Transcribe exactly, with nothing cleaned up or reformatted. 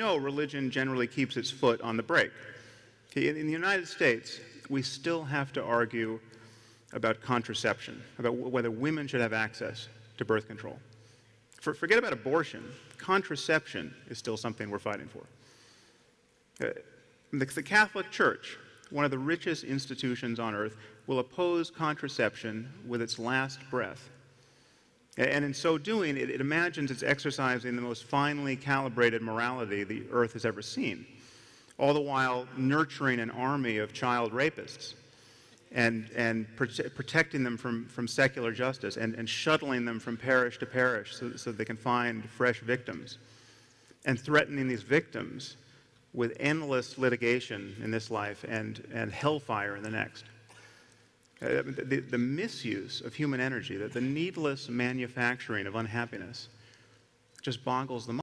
know religion generally keeps its foot on the brake. Okay, in, in the United States, we still have to argue about contraception, about w whether women should have access to birth control. For, forget about abortion. Contraception is still something we're fighting for. Uh, the, the Catholic Church, one of the richest institutions on earth, will oppose contraception with its last breath. And in so doing, it, it imagines it's exercising the most finely calibrated morality the earth has ever seen, all the while nurturing an army of child rapists and, and prote protecting them from, from secular justice and, and shuttling them from parish to parish so, so they can find fresh victims, and threatening these victims with endless litigation in this life and, and hellfire in the next. Uh, the, the misuse of human energy, the, the needless manufacturing of unhappiness just boggles the mind.